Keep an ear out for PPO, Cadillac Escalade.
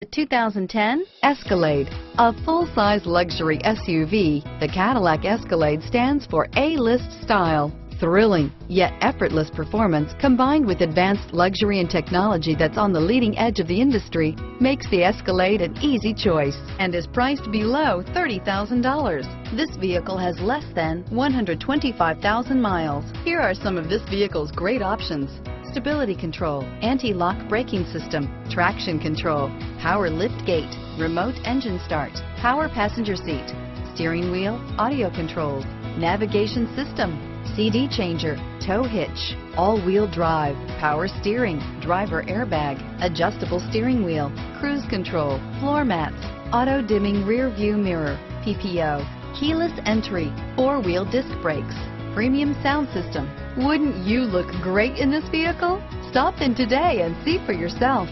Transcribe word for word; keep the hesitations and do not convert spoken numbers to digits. The two thousand ten Escalade, a full-size luxury S U V, the Cadillac Escalade stands for A-list style. Thrilling, yet effortless performance combined with advanced luxury and technology that's on the leading edge of the industry makes the Escalade an easy choice and is priced below thirty thousand dollars. This vehicle has less than one hundred twenty-five thousand miles. Here are some of this vehicle's great options: stability control, anti-lock braking system, traction control, power lift gate, remote engine start, power passenger seat, steering wheel audio controls, navigation system, C D changer, tow hitch, all-wheel drive, power steering, driver airbag, adjustable steering wheel, cruise control, floor mats, auto-dimming rear view mirror, P P O, keyless entry, four-wheel disc brakes, premium sound system. Wouldn't you look great in this vehicle? Stop in today and see for yourself.